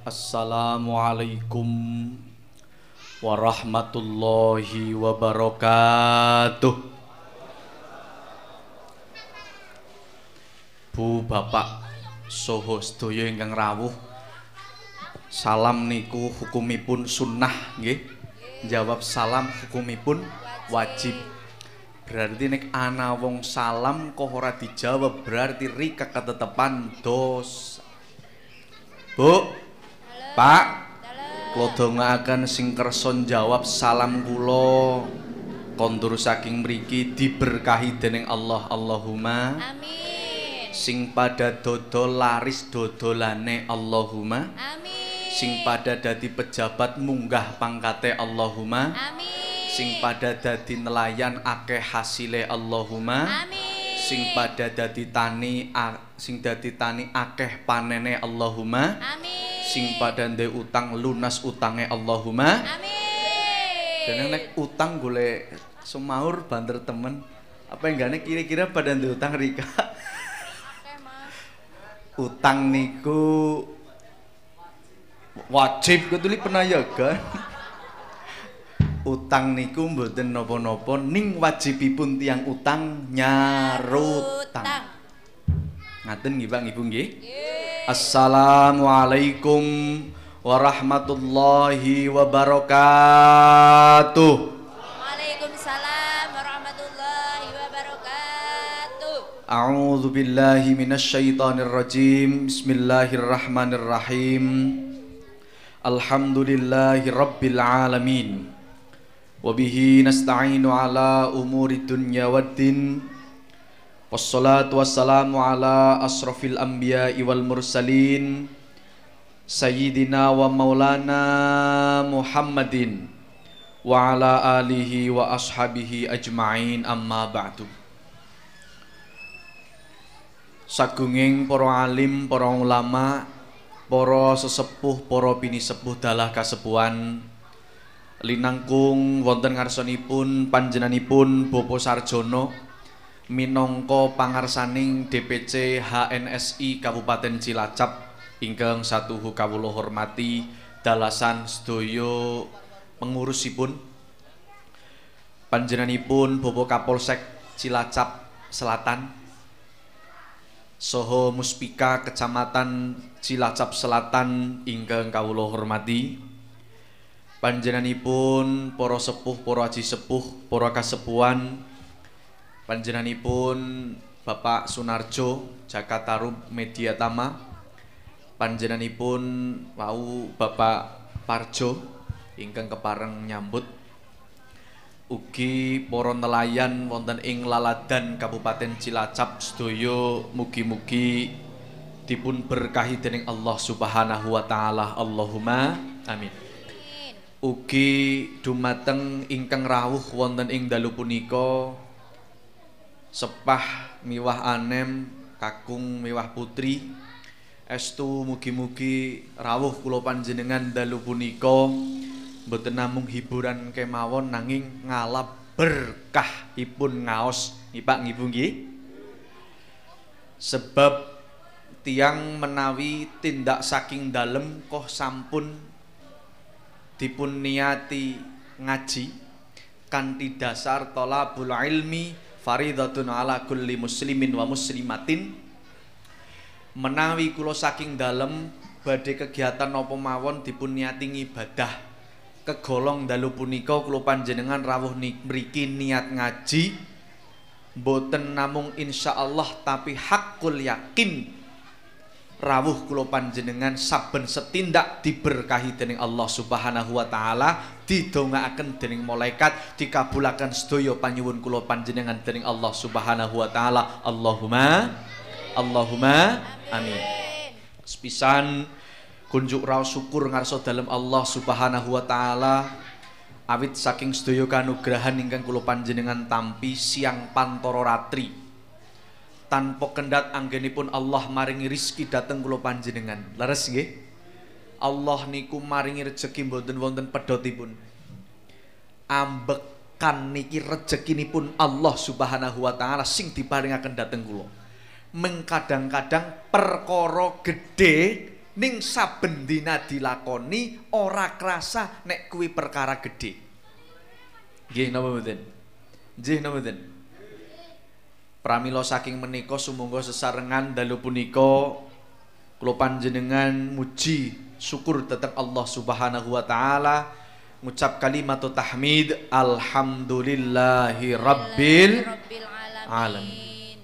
Assalamualaikum warahmatullahi wabarakatuh. Bu bapak soho sedaya ingkang rawuh, salam niku hukumipun sunnah nggih, jawab salam hukumipun wajib. Berarti nek ana wong salam kok ora dijawab berarti rika ketetepan dosa. Bu Pak, kula dongaaken sing kersa jawab salam kula kondur saking mriki diberkahi dening Allah. Allahumma amin. Sing pada dodol laris dodolane Allahumma amin. Sing pada dadi pejabat munggah pangkate Allahumma amin. Sing pada dadi nelayan akeh hasile Allahumma amin. Sing pada dadi tani akeh panene Allahumma amin. Sing pada ndek utang lunas utange Allahumma amin. Dan nek utang golek semaur banter temen apa enggane kira-kira pada ndek utang rika. Utang niku wajib ketuli penayagan. Utang niku mboten napa-napa ning wajibipun tiang utang nyarutang. Ngaten nggih Pak Ibu nggih. Assalamualaikum warahmatullahi wabarakatuh. Waalaikumsalam warahmatullahi wabarakatuh. A'udzu billahi minasy syaithanir rajim. Bismillahirrahmanirrahim. Alhamdulillahirabbil alamin. Wa bihi nasta'inu 'ala umuri dunya waddin. Wassalatu wassalamu ala asrafil anbiya wal mursalin sayyidina wa maulana Muhammadin wa ala alihi wa ashabihi ajma'in, amma ba'du. Sagunging para alim, para ulama, para sesepuh, para pinisepuh dalah kasepuhan linangkung wonten ngarsanipun panjenenganipun Bapak Sarjono minangka pangarsaning DPC HNSI Kabupaten Cilacap ingkang satuhu kawula hormati dalasan sedaya pengurusipun panjenenganipun Bapak Kapolsek Cilacap Selatan saha Muspika Kecamatan Cilacap Selatan ingkang kawula hormati panjenenganipun para sepuh, para aji sepuh, para kasepuhan panjenenganipun Bapak Sunarjo Jakarta Rub Media Tama, panjenenganipun wau Bapak Parjo ingkang kepareng nyambut, ugi para nelayan wonten ing laladan Kabupaten Cilacap sedaya mugi-mugi dipun berkahi dening Allah Subhanahu wa taala. Allahumma amin. Ugi dumateng ingkang rawuh wonten ing dalu punika sepah miwah anem kakung miwah putri estu mugi-mugi rawuh kula panjenengan dalu punika mboten namung hiburan kemawon nanging ngalap berkah ipun ngaos nggih Pak nggih Bu nggih. Sebab tiang menawi tindak saking dalem koh sampun dipun niati ngaji kanthi dasar thalabul ilmi faridatun ala kulli muslimin wa muslimatin. Menawi kula saking dalem badhe kegiatan napa mawon dipun niati ngibadah kegolong dalu punika kula panjenengan rawuh mriki niat ngaji mboten namung insyaallah tapi hakul yakin rawuh kula panjenengan saben setindak diberkahi dening Allah Subhanahu wa taala, didongaaken dening malaikat, dikabulaken sedaya panyuwun kula panjenengan dening Allah Subhanahu wa taala. Allahumma Allahumma amin. Sepisan kunjuk raos syukur ngarsa dalem Allah Subhanahu wa taala awit saking sedaya kanugrahan ingkang kula panjenengan tampi siang pantoro ratri. Tanpa kendhat anggenipun Allah maringi rizki dateng kula panjenengan. Leres nggih? Allah niku maringi rejeki mboten wonten pedhotipun. Ambekan niki rejekinipun Allah Subhanahu wa taala sing diparingaken dateng kula. Mengkadang-kadang perkara gedhe ning saben dina dilakoni ora krasa nek kuwi perkara gedhe. Nggih napa mboten? Nggih napa mboten? Pramila saking menika sumangga sesarengan dalu punika kula panjenengan muji syukur dhateng Allah Subhanahu wa taala, ngucap kalimat tahmid alhamdulillahirabbil alamin.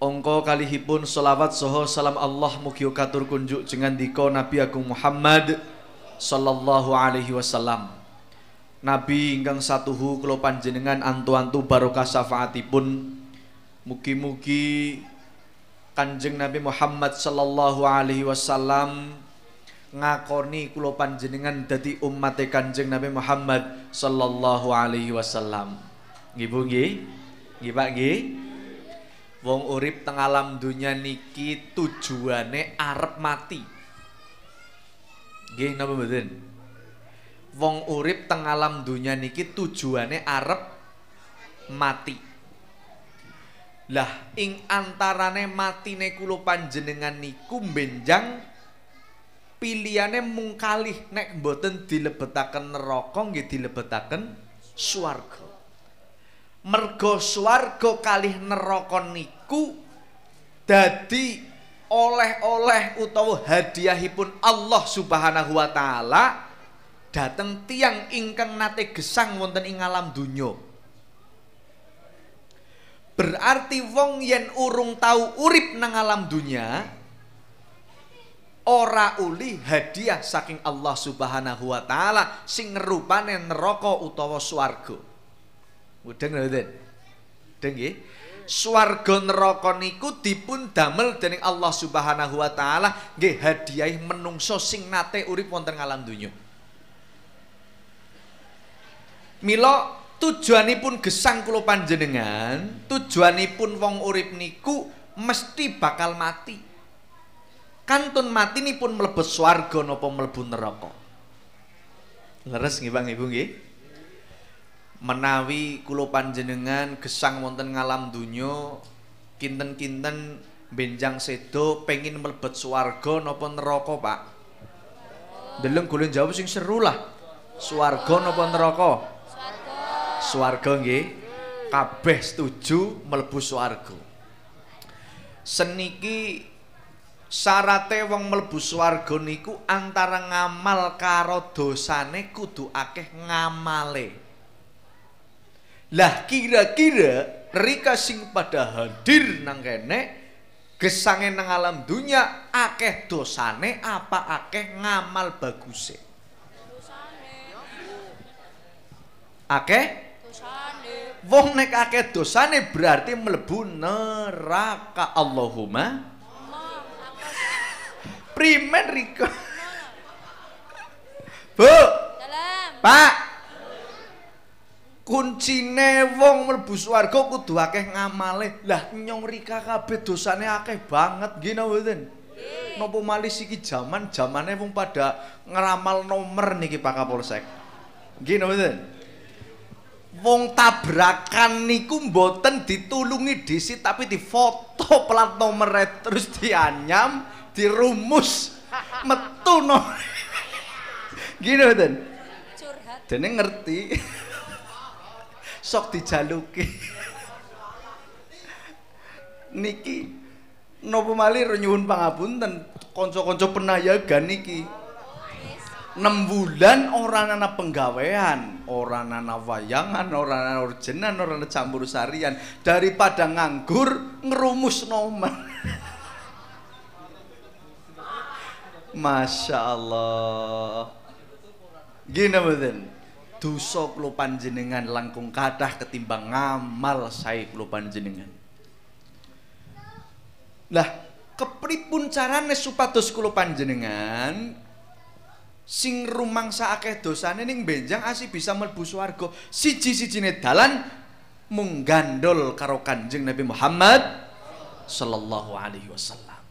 Ongko kalihipun selawat soho salam Allah mugi katur kunjuk jengan diko Nabi Agung Muhammad Sallallahu alaihi wasallam. Nabi ingkang satuhu kula panjenengan antu-antu barokah syafaatipun. Mugi-mugi Kanjeng Nabi Muhammad Sallallahu alaihi wasallam ngakoni kula panjenengan dadi ummate Kanjeng Nabi Muhammad Sallallahu alaihi wasallam. Nggih Bu nggih? Nggih Pak nggih? Wong urip teng alam dunya niki tujuane arep mati. Nggih napa mboten? Wong urip teng alam dunya niki tujuane arep mati. Lah ing antarane matine kula panjenengan niku benjang pilihane mung kalih, nek mboten dilebetaken neraka nggih dilebetaken swarga. Mergo swarga kalih neraka niku dadi oleh-oleh utawa hadiahipun Allah Subhanahu wa taala dhateng tiyang ingkang nate gesang wonten ing alam donya. Berarti wong yen urung tau urip nang alam donya ora uli hadiah saking Allah Subhanahu wa taala sing rupane neraka utawa swarga. Mudeng mboten? Mudeng nggih. Swarga neraka niku dipun damel dening Allah Subhanahu wa taala nggih hadiah menungso sing nate urip wonten alam donya. Mila tujuanipun gesang kula panjenengan, tujuanipun wong urip niku mesti bakal mati. Kantun mati nipun mlebet swarga napa mlebu neraka. Leres nggih Pak Ibu nggih? Menawi kula panjenengan gesang wonten ngalam dunya kinten-kinten benjang sedo pengin mlebet swarga napa neraka Pak? Deleng golek jawab sing seru lah. Swarga napa neraka? Swarga. Swarga nggih. Kabeh setuju mlebu swarga. Seniki syarate wong mlebu swarga niku antara ngamal karo dosane kudu akeh ngamale. Lah kira-kira rika sing pada hadir nang kene gesange nang alam dunya akeh dosane apa akeh ngamal baguse? Akeh dosane. Wong nek akeh dosane berarti mlebu neraka. Allahumma primen rika. Bu. Salam. Pak. Kuncine wong mlebu swarga kudu akeh ngamale. Lah nyong rika kabeh dosane akeh banget nggih napa mboten? Napa malih iki jaman-jamane wong pada ngeramal nomor niki Pak Kapolsek. Nggih napa mboten? Wong tabrakan niku mboten ditulungi dhisik tapi difoto plat nomere terus dianyam, dirumus metu nomor. Nggih napa mboten? Curhat. Dene ngerti. Sok dijaluki niki nopo malih nyuwun pangapunten kanca-kanca penayagan niki 6 bulan ora ana penggawean, ora ana wayangan, ora ana urjenan, ora ana campur sarian, daripada nganggur ngerumus nomor. Masya Allah. Gini mboten? Dosa kula panjenengan langkung kathah ketimbang ngamal sae kula panjenengan. Lah kepripun carane supados kula panjenengan sing rumangsa akeh dosane ning benjang asih bisa mlebu swarga? Siji-sijine dalan mung gandol karo Kanjeng Nabi Muhammad Sallallahu alaihi wasallam.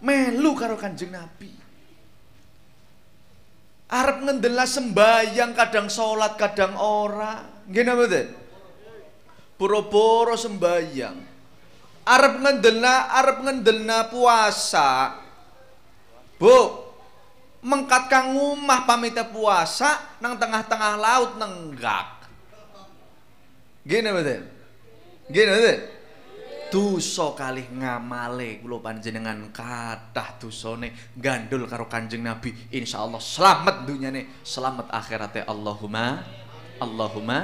Melu karo Kanjeng Nabi. Arep ngendela sembayang kadang sholat kadang ora. Nggih napa mboten? Boro-boro sembayang. Arep ngendela puasa. Bu, mengkatkang ngumah pamite puasa nang tengah-tengah laut nenggak. Gini betul. Gini betul. Dosa kalih ngamale kula panjenengan kathah dosane gandul karo Kanjeng Nabi, insyaallah selamat dunyane, selamat akhirate. Allahumma Allahumma.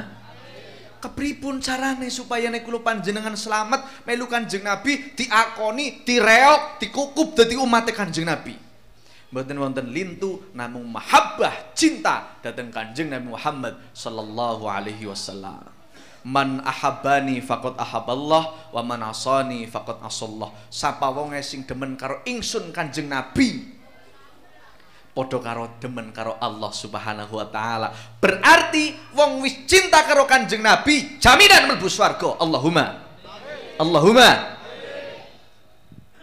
Kepripun carane supaya nek kula panjenengan selamat melu Kanjeng Nabi, diakoni, direok, dikukup dadi umat Kanjeng Nabi. Mboten wonten lintu namung mahabbah cinta dhateng Kanjeng Nabi Muhammad sallallahu alaihi wasallam. Man ahabbani faqad ahabballah wa man asani faqad asallah. Sapa wonge sing demen karo ingsun Kanjeng Nabi padha karo demen karo Allah Subhanahu wa taala. Berarti wong wis cinta karo Kanjeng Nabi jaminan mlebu swarga. Allahumma Allahumma.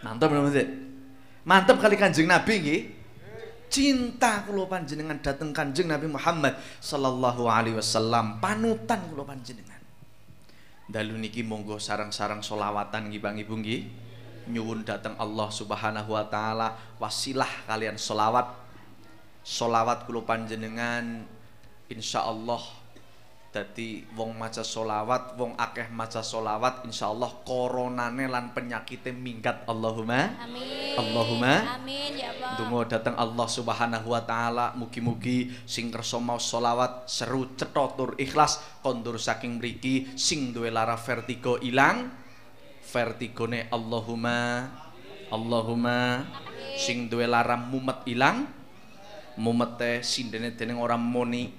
Mantap bener Mas. Mantap kali Kanjeng Nabi nggih. Cinta kula panjenengan dhateng Kanjeng Nabi Muhammad sallallahu alaihi wasallam, panutan kula panjenengan. Dalu niki monggo sarang-sarang solawatan nggih Bang Ibu nggih. Nyuwun datang Allah Subhanahu wa taala wasilah kalian solawat. Solawat kula panjenengan insyaallah dadi wong maca solawat, wong akeh maca solawat insyaallah koronane lan penyakite minggat. Allahumma amin. Allahumma amin ya Allah. Donga datang Allah Subhanahu wa taala mugi-mugi sing kersa mau solawat seru cethotur ikhlas kondur saking mriki sing duwe lara vertigo ilang vertigone. Allahumma Allahumma. Sing duwe lara mumet ilang mumete sindene dening orang moni.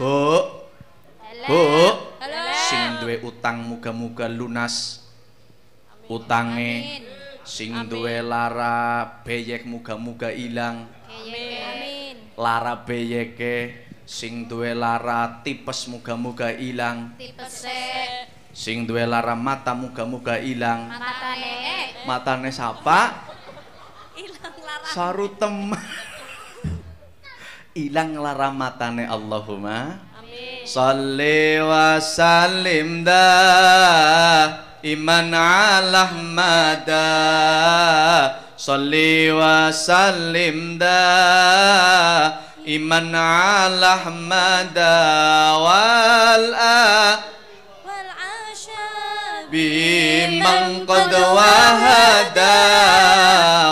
Bu Bu, sing duwe utang muga-muga lunas utange. Sing duwe lara beyek muga-muga ilang. Amin. Lara beyeke. Sing duwe lara tipes muga-muga ilang. Tipese. Sing duwe lara mata muga-muga ilang. Matane. Matane sapa? Ilang lara. Sarutem. Ilang lara matane. Allahumma amin. Shalli wa sallim da iman alahmada. Shalli wa sallim da iman alahmada wal biman qad wahada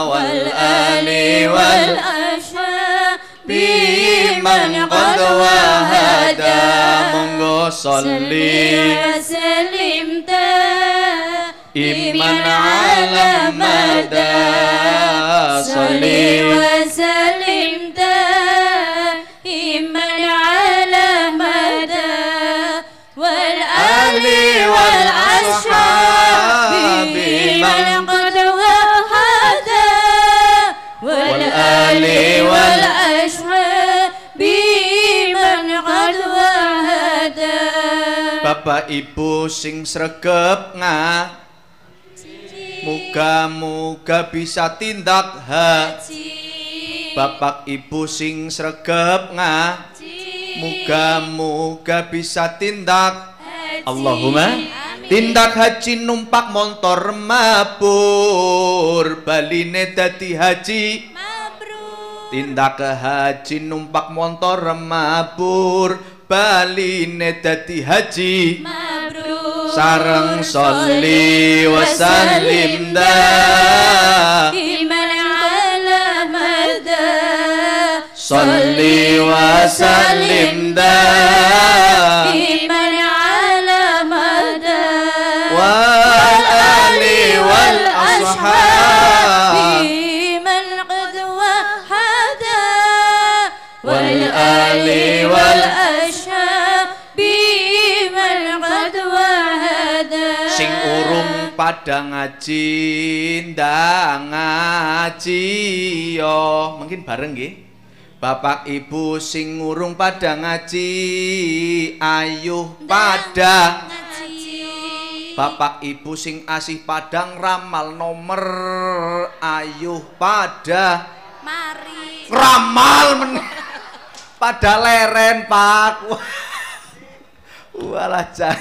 wal ali wal asha biman qad wahada. Monggo salli wa sallim ta iman alamada. Salli wa sallim ta iman alamada wal ali wal biman qad wahada wal ali wal ashab biman qad wahada. Bapak Ibu sing sregep ngah muga-muga bisa tindak haji. Bapak Ibu sing sregep ngah muga-muga bisa tindak haji. Allahumma tindak haji numpak montor mabur baline dadi haji mabrur. Tindak haji numpak montor mabur baline dadi haji mabrur. Sareng sholli wa sallim da iman ala madda. Sholli wa sallim da iman ala madda wal ali wal ashab biman qad wahada wal ali wal ashab biman qad wahada. Sing urung padha ngaji ndang ngaji yo mungkin bareng nggih. Bapak Ibu sing urung padha ngaji ayuh padha. Bapak Ibu sing asih padang ramal nomor ayuh pada mari ramal men pada leren Pak. Walah jan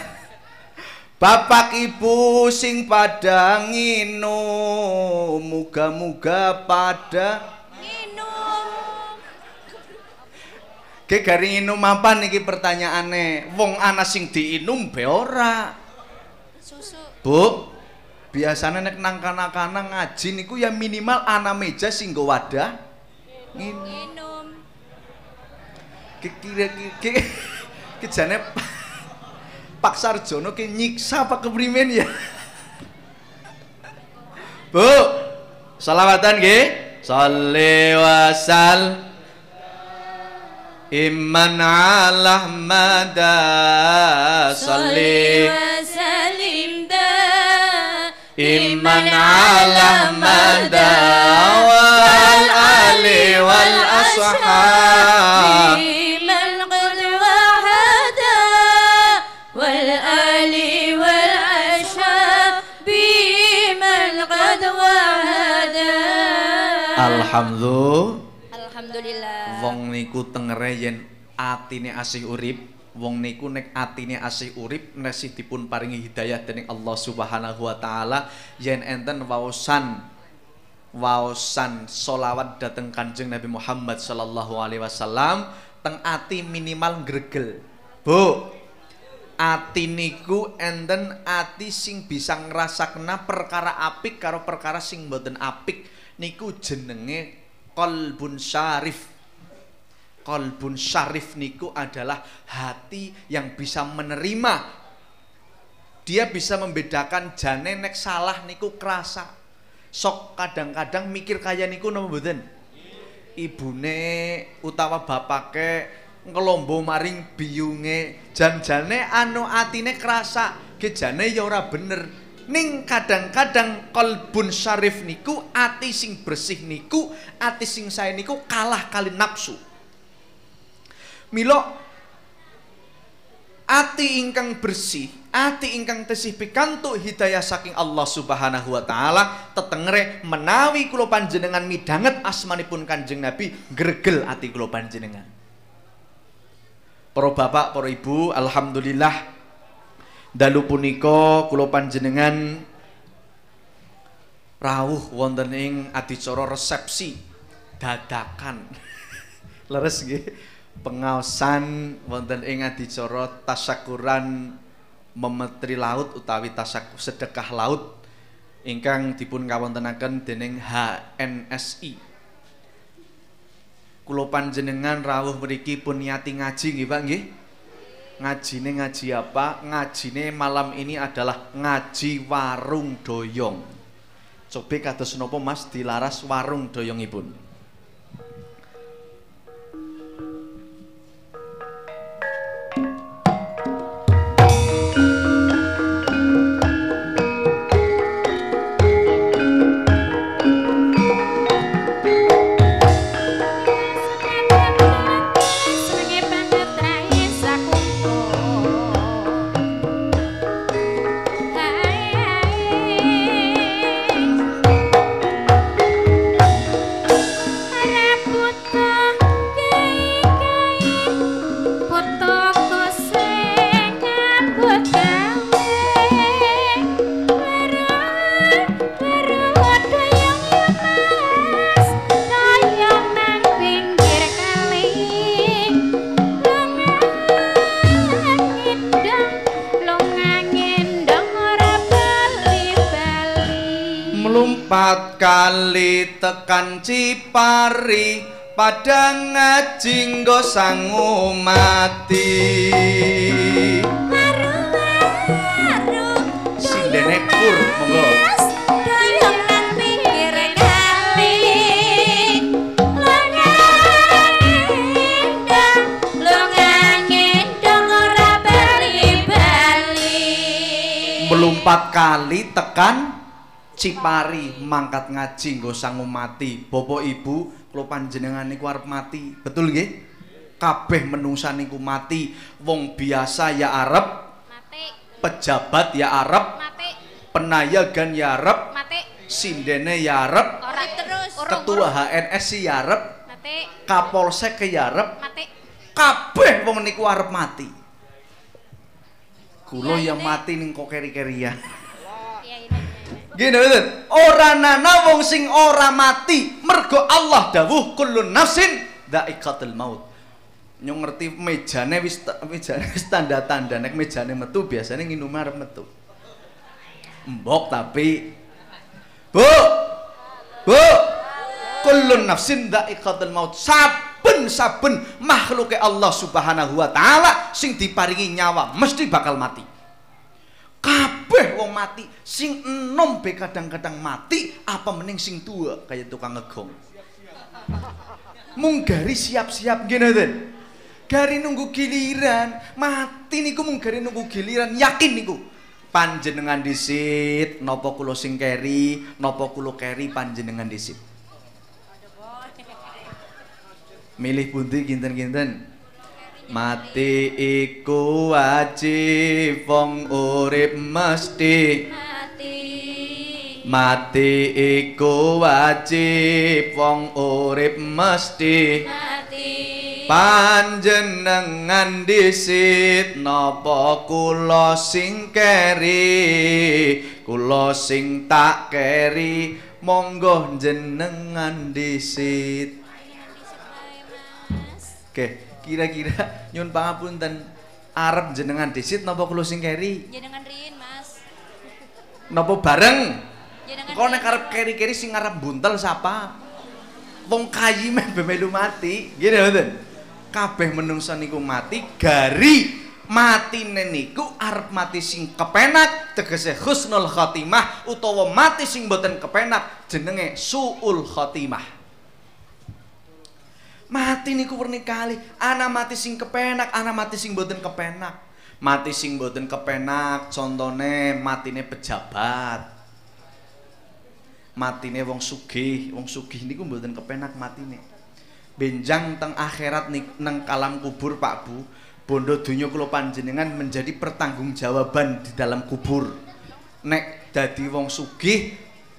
Bapak ibu sing pada nginum, muga-muga pada nginum. Ki garing nginum apa niki pertanyaane? Wong ana sing diinum be ora. Susu. Bu, biasane nek nang kanak-kanak ngaji niku ya minimal ana meja sing nggo wadah nginum. Ki jane Pak Sarjono ki nyiksa apa keprimen ya? Bu, selawatan nggih. Shalli wa sallim Imman Allah mada shalli wa sallim da Imman Allah mada wal ali wal ashab Alhamdulillah. Wong niku tengere yen atine asih urip, wong niku nek atine asih urip nesih dipun paringi hidayah dening Allah Subhanahu wa taala, yen enten waosan sholawat dateng Kanjeng Nabi Muhammad sallallahu alaihi wasallam, teng ati minimal gregel. Bu, ati niku enten ati sing bisa ngrasakna perkara apik karo perkara sing mboten apik. Niku jenenge qalbun syarif. Qalbun syarif niku adalah hati yang bisa menerima. Dia bisa membedakan jane nek salah niku kerasa. Sok kadang-kadang mikir kaya niku napa mboten. Ibune utawa bapake ngelombo maring biyunge, jan-jane anu atine kerasa, gejane ya ora bener. Ning kadang-kadang qalbun syarif niku ati sing bersih niku, ati sing sae niku kalah kali nafsu. Mila ati ingkang bersih, ati ingkang tesih pikantuk hidayah saking Allah Subhanahu wa taala, tetengere menawi kula panjenengan midhanget asmanipun Kanjeng Nabi, gregel ati kula panjenengan. Para bapak, para ibu, alhamdulillah dalu punika kula panjenengan rawuh wonten ing adicara resepsi dadakan. Leres nggih, pengaosan wonten ing adicara tasyakuran memetri laut utawi tasyakur sedekah laut ingkang dipun kawontenaken dening HNSI. Kula panjenengan rawuh mriki pun niati ngaji nggih, Pak nggih. Ngajine ngaji apa? Ngajine malam ini adalah ngaji warung doyong. Coba kados napa Mas dilaras warung doyongipun? Kali tekan Cipari padang ngaji nggo sang mati sindene kur monggo. Melompat kali tekan Cipari mangkat ngaji nggo sangu mati. Bapak ibu, kula panjenengan niku arep mati, betul nggih? Kabeh menungsa niku mati. Wong biasa ya arep mati, pejabat ya arep mati, penayagan ya arep mati, sindene ya arep terus, ketua HNSI ya arep mati, Kapolsek ya arep mati, kabeh wong niku arep mati. Kulo yang mati ning kok keri-kerian. Gini betul. Ora nana wong sing ora mati, mergo Allah dawuh kullu nafsin dha'iqatul maut. Nyong ngerti mejane wis tanda-tanda nek mejane metu biasane nginum arep metu. Mbok tapi Bu. Bu. Kullu nafsin dha'iqatul maut. Saben-saben makhluke Allah Subhanahu wa taala sing diparingi nyawa mesti bakal mati. Kabeh wong mati, sing enom be kadang-kadang mati, apa mending sing tua kayak tukang ngegong. Mung gari siap-siap gini ten, gari nunggu giliran, mati niku mung gari nunggu giliran, yakin niku. Panjenengan disit, nopo kulo sing keri, nopo kulo keri panjenengan disit. Milih pundi kinten-kinten. Mati iku wajib wong urip mesti mati. Mati iku wajib wong urip mesti mati. Panjenengan disit napa kula sing keri, kula sing tak keri, monggo jenengan disit. Oke. Kira-kira nyun pangapunten arep jenengan disit napa kula sing keri? Jenengan riyin, Mas. Napa bareng? Jenengan. Engko nek arep keri-keri sing arep buntel sapa? Wong kayi meh melu mati. Nggih mboten? Kabeh menungsa niku mati, gari matine niku arep mati sing kepenak, tegese husnul khotimah, utawa mati sing boten kepenak jenenge suul khotimah. Mati niku werni kali, ana mati sing kepenak, ana mati sing boten kepenak. Mati sing boten kepenak contone matine pejabat, matine wong sugih. Wong sugih niku boten kepenak matine. Benjang teng akhirat neng kalam kubur Pak Bu, bondo donya kula panjenengan menjadi pertanggungjawaban di dalam kubur. Nek dadi wong sugih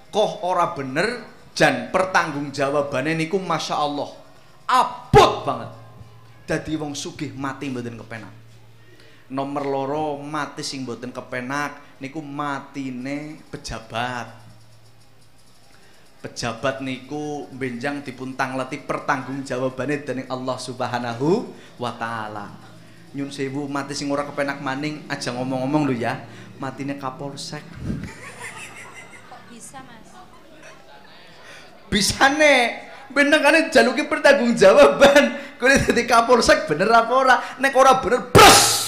koh ora bener, jan pertanggungjawabane niku masya Allah abot banget. Dadi wong sugih mati mboten kepenak. Nomor loro mati sing mboten kepenak niku matine pejabat. Pejabat niku benjang dipun tangleti pertanggungjawabane dening Allah Subhanahu wa taala. Nyun sewu mati sing ora kepenak maning aja ngomong-ngomong lho ya. Matine Kapolsek. Kok bisa, Mas? Bisane bener kan jaluki pertanggung jawaban kau dari Kapolsek bener apa ora, nek ora bener bros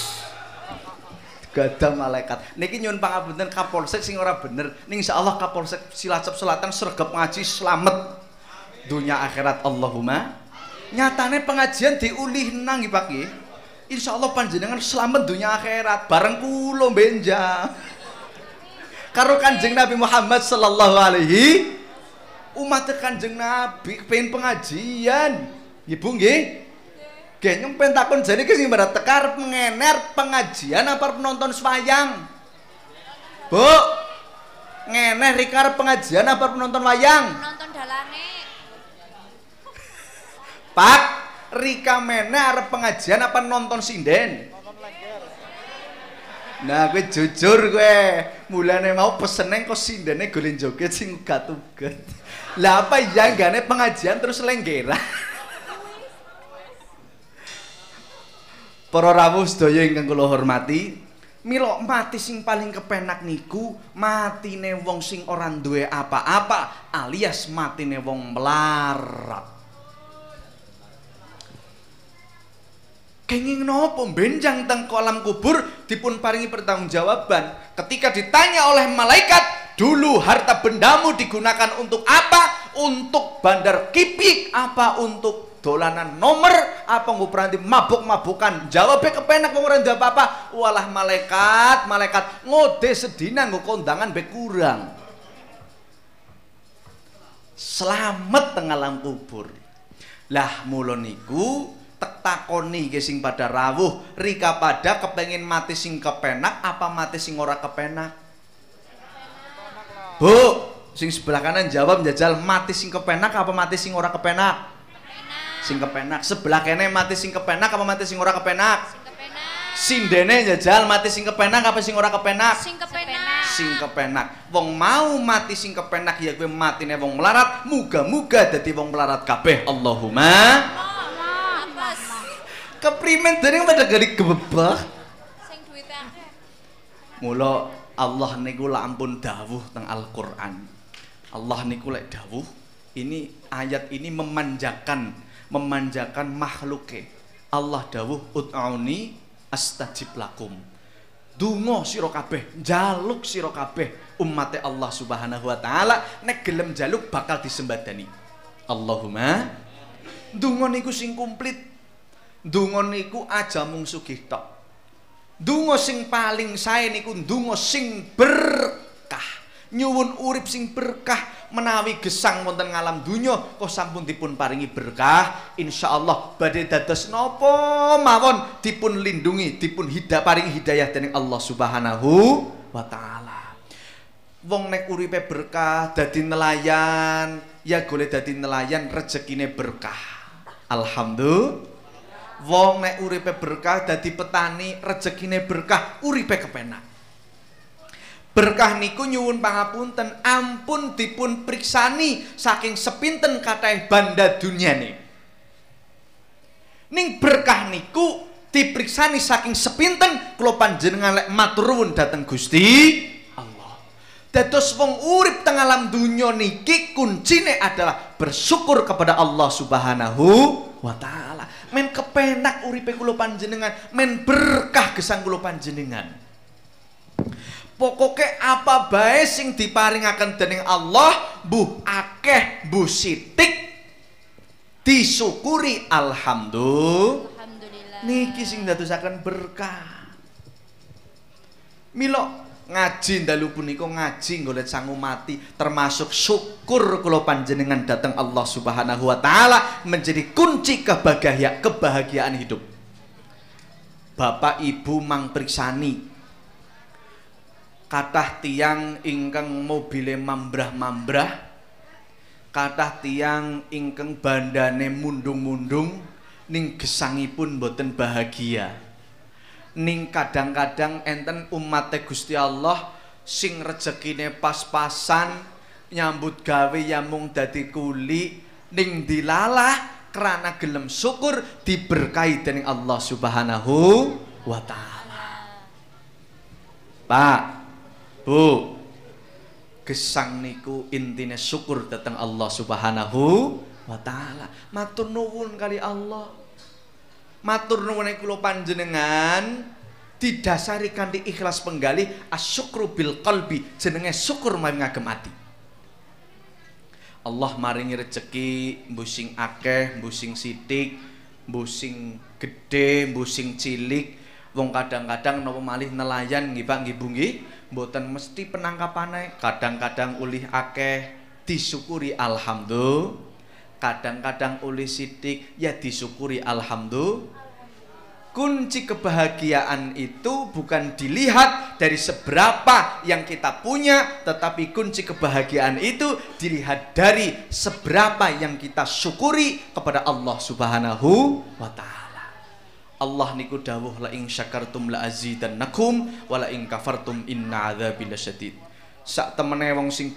gada malaikat niki nyuwun pangapunten Kapolsek sing ora bener ning insyaallah Kapolsek Cilacap Selatan sregep ngaji slamet dunia akhirat Allahumma. Nyatane pengajian diulih nang iki Pak nggih, insyaallah panjenengan slamet dunia akhirat bareng kula benjang karo Kanjeng Nabi Muhammad sallallahu alaihi umat Kanjeng Nabi pengen pengajian ibu nggih genyong pentakon jane iki sing mbarat tekar ngener pengajian apa penonton wayang Bu ngeneh rikar pengajian apa penonton wayang penonton dalane Pak rika meneh arep pengajian apa nonton sinden nonton lengger. Nah kowe jujur kowe mulane mau pesene kok sindene golek joget sing ugat-ugat. Lah apa yanggane pengajian terus lenggeran. Para rawuh sedaya ingkang kula hormati, mila mati sing paling kepenak niku matine wong sing ora duwe apa-apa alias matine wong melarat. Kenging nopo benjang teng kolam kubur dipun paringi pertanggungjawaban ketika ditanya oleh malaikat, dulu harta bendamu digunakan untuk apa? Untuk bandar kipik, apa untuk dolanan nomor, apa ngubranti mabuk-mabukan. Jawabnya kepenak ngurang jawab apa? Walah malaikat, malaikat ngode sedina ngukondangan be kurang. Selamat teng alam kubur. Lah muloniku tektakoni gesing pada rawuh, rika pada kepengin mati sing kepenak apa mati sing ora kepenak? Bu, sing sebelah kanan jawab njajal mati sing kepenak apa mati sing ora kepenak? Kepenak. Sing kepenak. Sebelah kene mati sing kepenak apa mati sing ora kepenak? Sing kepenak. Sindene jajal mati sing kepenak apa sing ora kepenak? Sing kepenak. Sing kepenak. Wong mau mati sing kepenak ya kowe matine wong melarat, muga-muga dadi wong melarat kabeh. Allahumma. Keprimen dening medegeri gebebah. Sing duwite akeh. Mula Allah niku lak ampun dawuh teng Al-Qur'an. Allah niku lek dawuh, ini ayat ini memanjakan makhluke. Allah dawuh ud'auni astajib lakum. Dungo sira kabeh, njaluk sira kabeh ummate Allah Subhanahu wa taala, nek gelem njaluk bakal disembadani. Allahumma. Dungo niku sing komplit. Dungo niku aja mung sugih tok. Dungo sing paling sae niku dungo sing berkah. Nyuwun urip sing berkah, menawi gesang wonten ngalam dunya kok sampun dipun paringi berkah, insyaallah badhe dados napa mawon dipun lindungi, dipun paringi hidayah dening Allah Subhanahu wa taala. Wong nek uripe berkah dadi nelayan, ya golek dadi nelayan rezekine berkah. Alhamdulillah. Wong nek uripe berkah dadi petani, rezekine berkah, uripe kepenak. Berkah niku nyuwun pangapunten, ampun dipun priksani saking sepinten kathah banda dunyane. Ning berkah niku dipriksani saking sepinten kula panjenengan lek matur nuwun dhateng Gusti Allah. Dados wong urip teng alam dunya niki kuncine adalah bersyukur kepada Allah Subhanahu wa taala. Men kepenak uripe kula panjenengan, men berkah gesang kula panjenengan. Pokoknya apa bae sing diparingaken dening Allah mbuh akeh mbuh sithik disyukuri alhamdulillah niki sing ndadosaken berkah. Mila ngaji dalu punika ngaji golek sangumati termasuk syukur kula panjenengan dhateng Allah Subhanahu wa taala menjadi kunci kebahagiaan hidup. Bapak Ibu mang priksani kathah tiang ingkang mobile mambrah-mambrah, kathah tiang ingkang bandane mundung-mundung, ning gesangipun boten bahagia. Ning kadang-kadang enten umate Gusti Allah sing rezekine pas-pasan, nyambut gawe ya mung dadi kuli, ning dilalah karena gelem syukur diberkahi dening Allah Subhanahu wa taala. Pak Bu, gesang niku intine syukur dhateng Allah Subhanahu wa taala. Matur nuwun kali Allah. Matur nuwun kula panjenengan didasari kanthi ikhlas penggalih asyukru bil qalbi, jenenge syukur maring ngagem ati. Allah maringi rejeki mbuh sing akeh, mbuh sing sithik, mbuh sing gedhe, mbuh sing cilik. Wong kadang-kadang napa malih nelayan nggih Pak nggih Bu nggih. Mboten mesti penangkapane, kadang-kadang ulih akeh disyukuri alhamdulillah, kadang-kadang ulih sithik ya disyukuri alhamdulillah. Kunci kebahagiaan itu bukan dilihat dari seberapa yang kita punya, tetapi kunci kebahagiaan itu dilihat dari seberapa yang kita syukuri kepada Allah Subhanahu wa taala. Allah niku dawuh la in syakartum la azidannakum wa la in kafartum inna adzabil syadid. Sak temene wong sing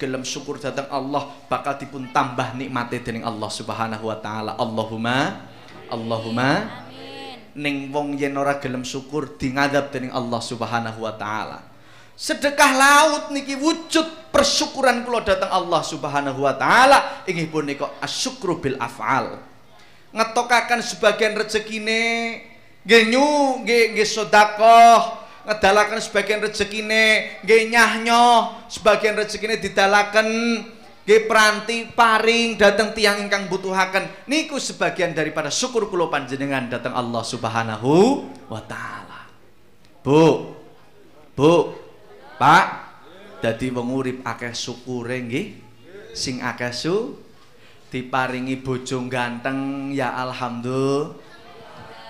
gelem syukur dhateng Allah bakal dipun tambah nikmate dening Allah Subhanahu wa taala. Allahumma amin. Ning wong yen ora gelem syukur diazab dening Allah Subhanahu wa taala. Sedekah laut niki wujud persyukuran kula dhateng Allah Subhanahu wa taala inggih punika asyukru bil af'al. Ngetokakan sebagian rezekine genyu nggih sedekah, ngedalaken sebagian rezekine nggih nyahnyo, sebagian rezekine didalaken nggih pranti paring dhateng tiyang ingkang butuhaken. Niku sebagian daripada syukur kula panjenengan dhateng Allah Subhanahu wa taala. Bu, Pak, dadi wong urip akeh syukure nggih, sing akeh diparingi bojo ganteng ya alhamdulillah.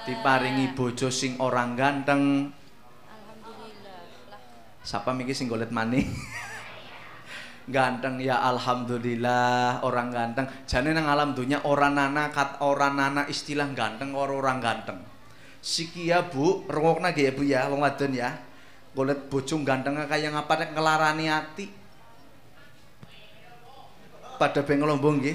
Diparingi bojo sing orang ganteng alhamdulillah. Sapa miki sing golet maning? Ganteng ya alhamdulillah, orang ganteng. Jane nang alam dunya orang nana istilah ganteng orang ganteng. Sikia Bu, rungokna ge ya Bu ya, wong wadon ya. Kulit bojo ganteng kaya ngapane ngelarani ati. Pada beng lombong nggih.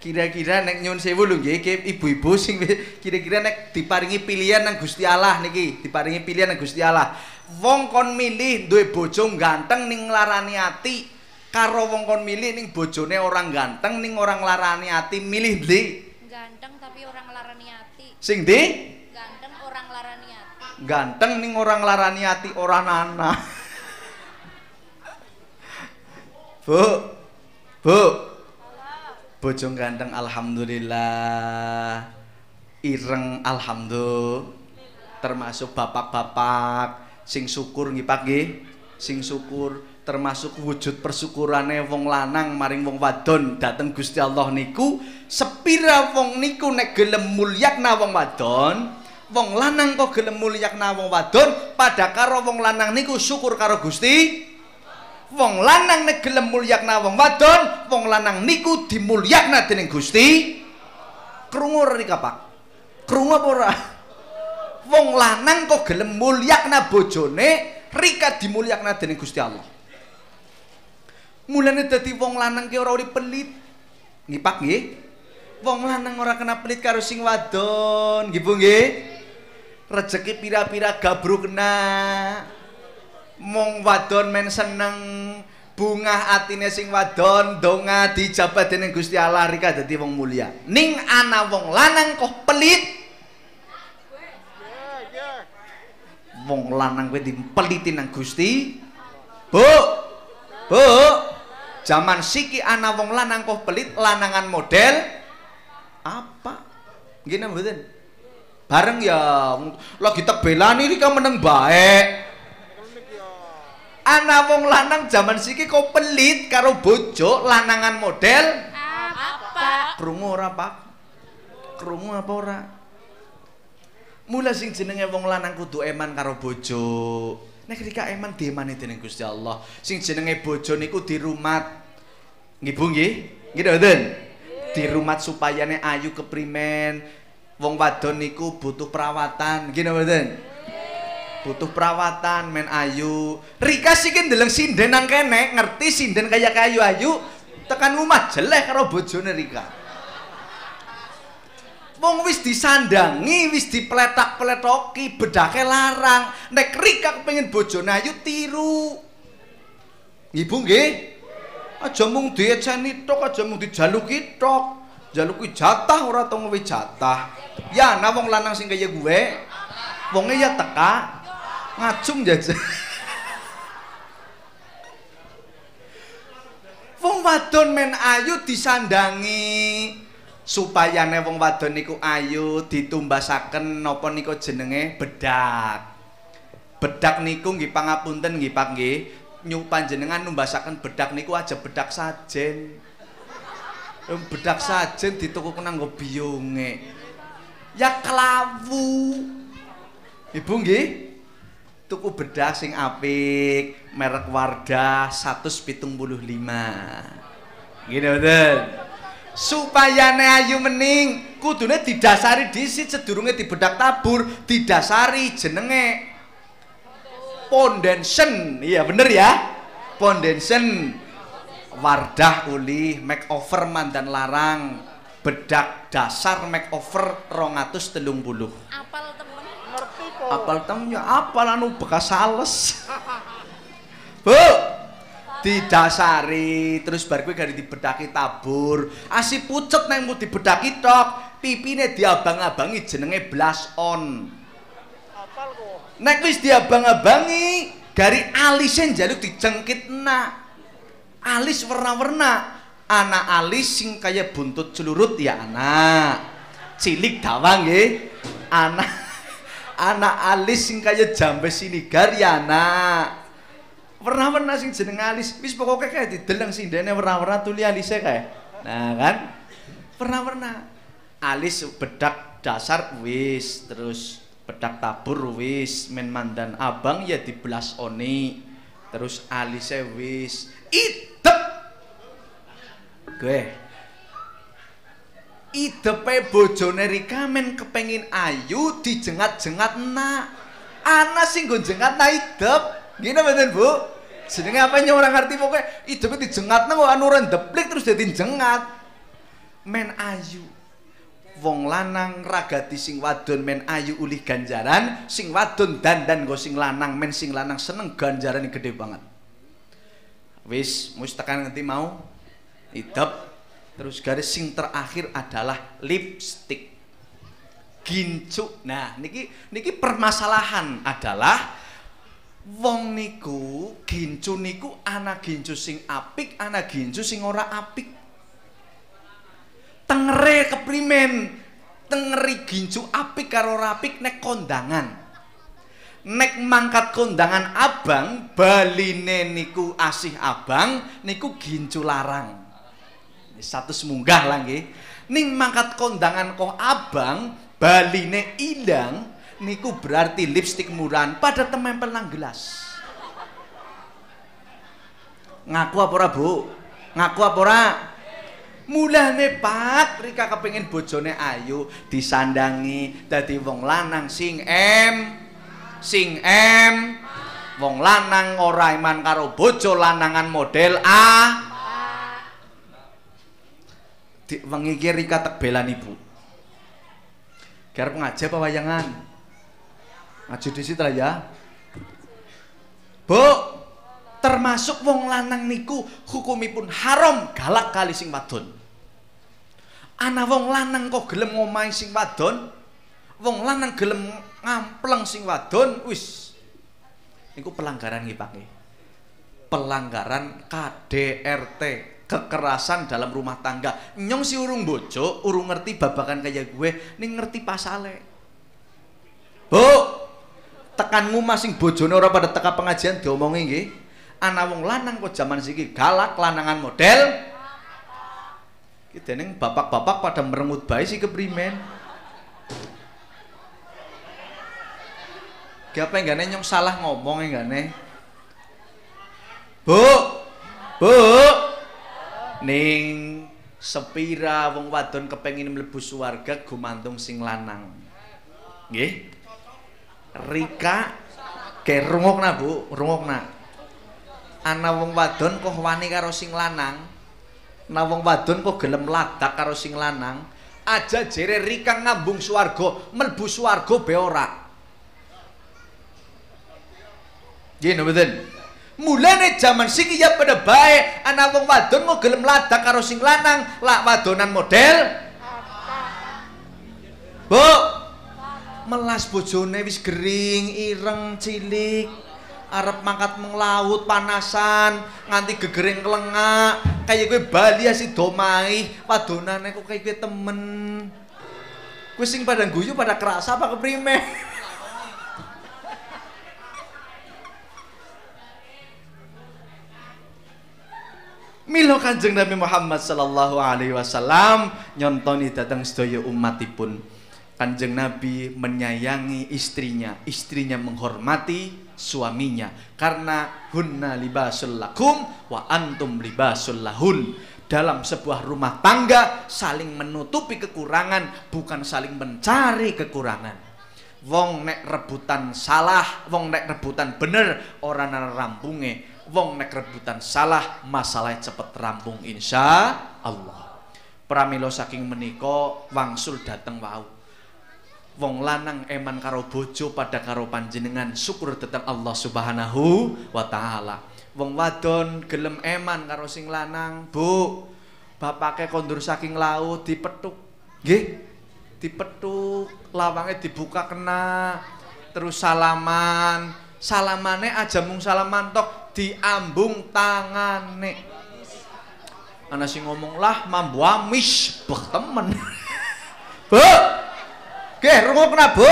Kira-kira nek nyun sewu lho nggih, ibu-ibu sing kira-kira nek diparingi pilihan nang Gusti Allah niki, diparingi pilihan nang Gusti Allah. Wong kon milih duwe bojo ganteng ning nglarani ati, karo wong kon milih ning bojone orang ganteng ning orang nglarani ati, milih ndi? Ganteng tapi orang nglarani ati. Sing ndi? Ganteng orang nglarani ati. Ganteng ning orang nglarani ati orang ana. Bu. Bu. Bojo ganteng alhamdulillah, ireng alhamdulillah, termasuk bapak-bapak sing syukur nggih Pak nggih, sing syukur termasuk wujud persyukurane wong lanang maring wong wadon dateng Gusti Allah niku. Sepira wong niku nek gelem mulyakna wong wadon, wong lanang kok gelem mulyakna wong wadon, padha karo wong lanang niku syukur karo Gusti. Wong lanang nek gelem mulyakna wong wadon, wong lanang niku dimulyakna dening Gusti. Krungu rika Pak, krungu apa ora? Wong lanang kok gelem mulyakna bojone, rika dimulyakna dening Gusti Allah. Mulane dadi wong lanang ki ora pelit nggih Pak nggih. Wong lanang ora kena pelit karo sing wadon nggih Bu nggih. Rejeki pira-pira gabruk kena. Mong wadon men seneng, bunga atine sing wadon donga dijabat dening Gusti Allah, rika dadi wong mulia. Ning ana wong lanang kok pelit, wong lanang kowe dipeliti nang Gusti. Bu, bu, zaman siki ana wong lanang kok pelit, lanangan model apa nggih mboten bareng ya lagi tebelani rika meneng bae. Ana wong lanang jaman siki kok pelit karo bojo lanangan model apa? Krungu ora Pak? Krungu apa ora? Mula sing jenenge wong lanang kudu eman karo bojo. Nek rika eman diemani dening Gusti Allah. Sing jenenge bojo niku dirumat. Nggih Bu nggih? Nggih mboten? Dirumat supayane ayu keprimen. Wong wadon niku butuh perawatan. Nggih mboten? Butuh perawatan men ayu. Rika sikin deleng sinden nang kene, ngerti sinden kaya kayu ayu, tekan rumah jelek karo bojone rika. Wong wis disandangi, wis dipletak-pletoki, bedake larang. Nek rika pengen bojone ayu tiru. Ibu nggih. Aja mung dieceni tok, aja mung dijaluki tok. Jaluki jatah ora tau ngowe jatah. Ya ana wong lanang sing kaya gue. Wonge ya teka. Ngacung jajan. Wong wadon men ayu disandangi supaya ne wong wadon niku ayu ditumbasaken napa niku jenenge bedak. Bedak niku nggih pangapunten nggih Pak nggih, nyu panjenengan numbasaken bedak niku aja bedak sajen. Bedak sajen dituku nang nggo biyunge. Ya klawu. Ibu nggih. Tuku bedak sing apik merek Wardah 175. Gini betul. Supaya ne ayu mening kudune didasari disit sedurunge dibedak tabur, didasari jenenge foundation. Iya bener ya? Foundation. Wardah uli makeover mandan larang. Bedak dasar makeover 230. Apal apal temnya apal anu bekas sales. Bu didasari terus bar kuwi gari dibedaki tabur asi pucet nang mu dibedaki tok pipine diabang-abangi jenenge blush on. Apal kok nek wis diabang-abangi gari alise njaluk dijengkitna. Alis warna-warna, anak alis sing kaya buntut celurut ya anak cilik dawa nggih, anak anak alis sing kaya jambe sinigar ya anak. Warna-warna sing jeneng alis wis pokoke kaya dideleng sindene warna-warna tuli alise kae. Nah kan? Warna-warna. Alis bedak dasar wis, terus bedak tabur wis, men mandan abang ya dibelas oni. Terus alise wis. Idep. Gue idepe bojone rikamen kepengin ayu dijengat-jengat na ana sing nggo jengat na idep ngene mboten Bu jenenge apa orang ngerti pokoknya idepe dijengat na kok anu rendeplik terus dadi jengat men ayu wong lanang ragati sing wadon men ayu ulih ganjaran sing wadon dandan nggo sing lanang men sing lanang seneng ganjaran gede banget wis mesti tekan nganti mau idep terus garis sing terakhir adalah lipstik gincuk. Nah niki permasalahan adalah wong niku ana gincu sing apik ana gincu sing ora apik tengere keprimen tengeri gincu apik karo ora apik nek kondangan nek mangkat kondangan abang baline niku asih abang niku gincu larang satu semunggah lagi ning mangkat kondangan kok abang baline ilang niku berarti lipstik murahan pada temempel nang gelas ngaku apa ora Bu ngaku apa ora mulane Pak rika kepengin bojone ayu disandangi dadi wong lanang sing em wong lanang ora iman karo bojo lanangan model A wengi iki rika tak belani Bu. Garep ngaji apa wayangan? Ngaji dhisik lah ya. Bu, termasuk wong lanang niku hukumipun haram galak kali sing wadon. Ana wong lanang kok gelem ngomahi sing wadon, wong lanang gelem ngampleng sing wadon, wis. Niku pelanggaran nggih Pak. Pelanggaran KDRT. Kekerasan dalam rumah tangga nyong si urung bojo urung ngerti babakan kayak gue ning ngerti pasale Bu tekanmu masing bojone ora pada teka pengajian diomongi nggih ana wong lanang kok jaman siki galak lanangan model iki dening bapak-bapak pada merengut bae sih keprimen gape enggane nyong salah ngomong enggane Bu ning sepira wong wadon kepengin mlebu swarga gumantung sing lanang nggih rika ge rungokna Bu rungokna ana wong wadon kok wani karo sing lanang ana wong wadon kok gelem ladak karo sing lanang aja jere rika ngambung swarga mlebu swarga be ora nggih mboten mulane jaman siki ya pada bae ana wong wadon mau gelem ladak karo sing lanang lak wadonan model Bu melas bojone wis gering ireng cilik arep mangkat menglaut panasan nganti gegering kelengak kaya kowe bali asih do maih wadonane kok kaya kowe temen kowe sing pada guyu pada kerasa apa keprimen Milo Kanjeng Nabi Muhammad Sallallahu alaihi wasallam nyontoni datang sedaya umatipun. Kanjeng Nabi menyayangi istrinya, istrinya menghormati suaminya karena hunna libasul lakum wa antum libasul lahun. Dalam sebuah rumah tangga saling menutupi kekurangan bukan saling mencari kekurangan. Wong nek rebutan salah, wong nek rebutan bener, ora ana rampunge. Wong nek rebutan salah, masalahnya cepet rampung insya Allah. Pramila saking menika wangsul dateng wau. Wong lanang eman karo bojo pada karo panjenengan syukur dateng Allah Subhanahu wa taala. Wong wadon gelem eman karo sing lanang, Bu. Bapake kondur saking laut dipethuk. Nggih. Dipethuk lawangnya dibuka kena terus salamane aja mung salaman tok diambung tangane ana sing ngomong lah mambu amis bek temen Bu nggih rungokna Bu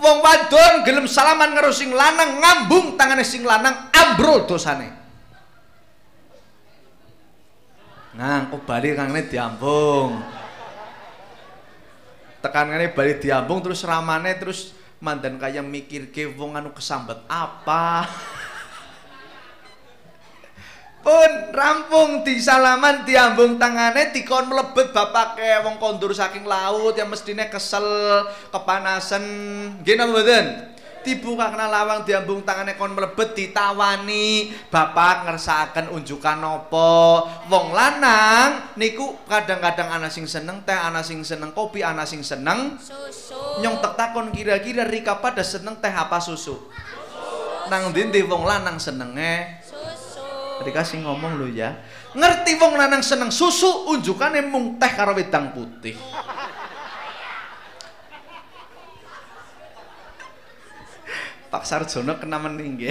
wong wadon gelem salaman karo sing lanang ngambung tangane sing lanang ambrol dosane nah kok bali kangene diambung tekanane balik diambung terus ramane terus mandan kaya mikir ke wong anu kesambet apa pun rampung di salaman diambung tangane dikon melebet bapak ke wong kondur saking laut yang mestine kesel kepanasan gini apa mboten dibuka kena lawang diambung tangane kon melebet ditawani bapak ngersakan unjukan nopo wong lanang niku kadang-kadang ana sing seneng teh ana sing seneng kopi ana sing seneng susu nyong takon kira-kira rika pada seneng teh apa susu nang dindi wong lanang senenge dikasih ngomong lu ya ngerti wong lanang seneng susu unjukane mung teh karo wedang putih Pak Sarjono kena meninggi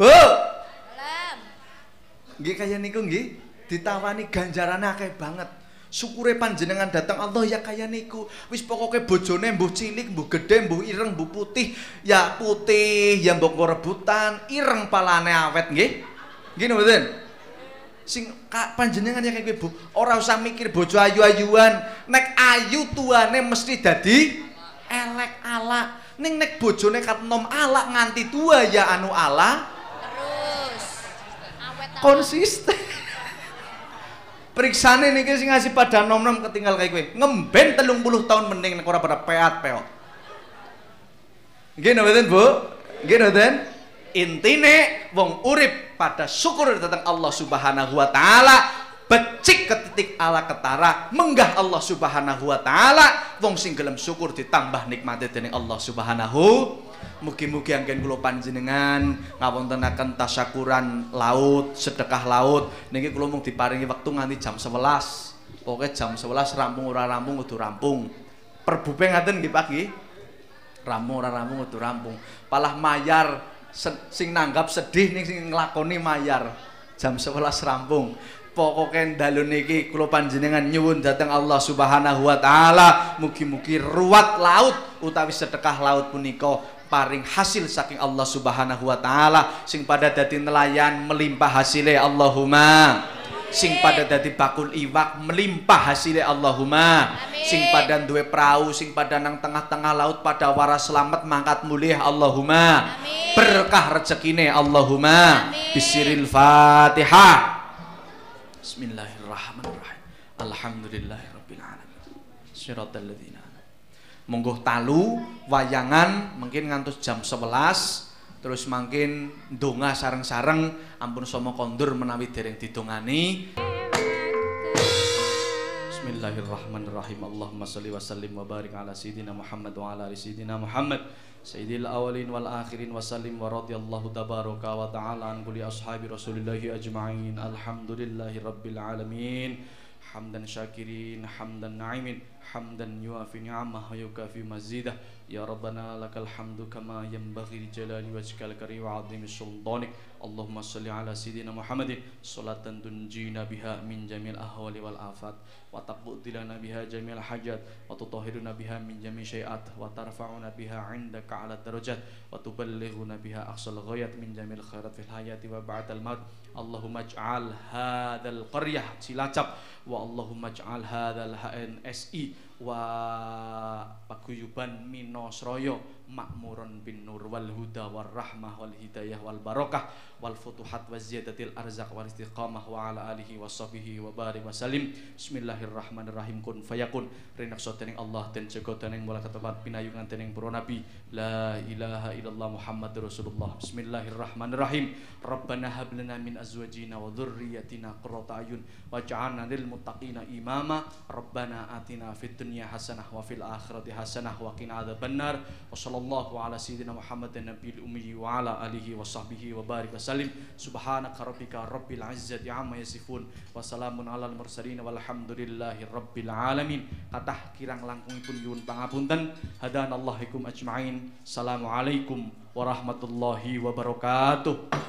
Bu nggih kaya niku nggih ditawani ganjarane akeh banget syukure panjenengan datang Allah ya kaya niku wis pokoknya bojone mbuh cilik mbuh gede mbuh ireng mbuh putih ya mbok rebutan ireng palane awet nggih nggih mboten sing panjenengan ya kaya Bu ora usah mikir bojo ayu-ayuan nek ayu tuane mesti dadi elek ala ning nek bojone kat nom ala nganti tua ya anu ala terus awet konsisten periksane niki sing ngasih pada nom-nom ketinggal kayak gue ngemben 30 tahun mending nek ora pada peat peok nggih mboten Bu nggih mboten intine wong urip pada syukur datang Allah Subhanahu wa taala becik ke titik ala ketara menggah Allah Subhanahu wa taala wong sing gelem syukur ditambah nikmate dening Allah Subhanahu mugi-mugi anggen kula panjenengan ngawontenaken tasyakuran laut, sedekah laut. Niki kula mung diparingi wektu nganti jam 11. Pokoke jam 11 rampung ora rampung kudu rampung. Perbupe ngaten nggih Pak nggih. Rampung ora rampung kudu rampung. Palah mayar sing nanggap sedih ning sing nglakoni mayar. Jam 11 rampung. Pokoke dalu niki kula panjenengan nyuwun dhateng Allah Subhanahu wa taala mugi-mugi ruwat laut utawi sedekah laut punika paring hasil saking Allah Subhanahu wa taala sing pada dadi nelayan melimpah hasile Allahumma sing pada dadi bakul iwak melimpah hasile Allahumma sing pada duwe prau sing pada nang tengah-tengah laut pada waras selamat mangkat mulih Allahumma berkah rezekine Allahumma bisiril Fatihah Bismillahirrahmanirrahim. Alhamdulillahirabbil alamin. Siratal ladzina. Monggo talu wayangan mungkin ngantos jam 11 terus mungkin ndonga sareng-sareng ampun sama kondur menawi dereng didongani. Bismillahirrahmanirrahim. Allahumma shalli wa sallim wa barik ala sayidina Muhammad wa ala ali sayidina Muhammad. Sayyidil awalin wal akhirin wa sallim wa radiyallahu tabaraka wa ta'ala an kulli ashabi rasulillahi ajma'in alhamdulillahi rabbil alamin hamdan syakirin hamdan na'imin hamdan yuafi ni'amah yukafi mazidah ya rabbana lakal hamdu kama yanbaghi li jalali wajhikal karim wa 'azimi sultanik Allahumma shalli ala sayidina Muhammadin salatan tunjina biha min jamil ahwali wal afat wa taqbudilana biha jamil hajat wa tutahhiruna biha min jami syai'at wa tarfa'una biha 'indaka 'ala darajat wa tuballighuna biha aqsal ghayat min jamil khairat fil hayati wa ba'dal maut Allahumma ij'al hadzal qaryah Cilacap wa Allahumma ij'al hadzal HNSI wa paguyuban Minosroyo makmuron bin nur wal huda wal rahmah wal hidayah wal barokah wal futuhat wa ziyadatil arzaq wal istiqamah wa ala alihi wa sahbihi wa barik wa salim Bismillahirrahmanirrahim kun fayakun rinakso tening Allah ten jaga tening mula ketempat pinayungan tening para nabi la ilaha illallah Muhammadur Rasulullah Bismillahirrahmanirrahim Rabbana hab lana min azwajina wa dzurriyyatina qurrata ayun waj'alna lil muttaqina imama Rabbana atina fid dunya hasanah wa fil akhirati hasanah wa qina adzabannar wa sallallahu ala sayyidina Muhammadin nabiyil ummi wa ala alihi wa sahbihi wa barik wa salim subhanaka rabbika rabbil izzati amma yasifun wa salamun alal mursalin walhamdulillahi rabbil alamin kathah kirang langkungipun nyuwun pangapunten hadanallahikum ajmain assalamualaikum warahmatullahi wabarakatuh